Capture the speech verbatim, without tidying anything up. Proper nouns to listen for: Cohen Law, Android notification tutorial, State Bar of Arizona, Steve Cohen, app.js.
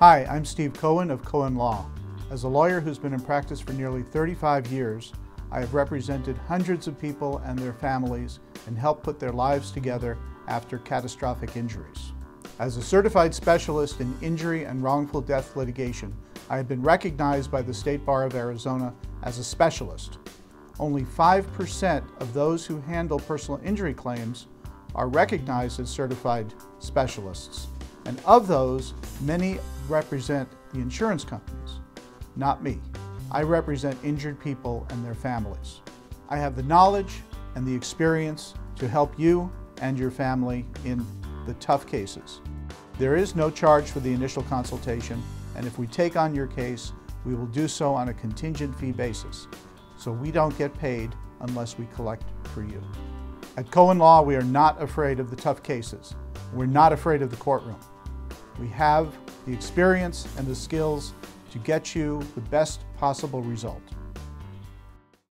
Hi, I'm Steve Cohen of Cohen Law. As a lawyer who's been in practice for nearly thirty-five years, I have represented hundreds of people and their families and helped put their lives together after catastrophic injuries. As a certified specialist in injury and wrongful death litigation, I have been recognized by the State Bar of Arizona as a specialist. Only five percent of those who handle personal injury claims are recognized as certified specialists. And of those, many represent the insurance companies. Not me. I represent injured people and their families. I have the knowledge and the experience to help you and your family in the tough cases. There is no charge for the initial consultation, and if we take on your case, we will do so on a contingent fee basis. So we don't get paid unless we collect for you. At Cohen Law, we are not afraid of the tough cases. We're not afraid of the courtroom. We have the experience and the skills to get you the best possible result.